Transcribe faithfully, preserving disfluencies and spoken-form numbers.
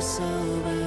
sober.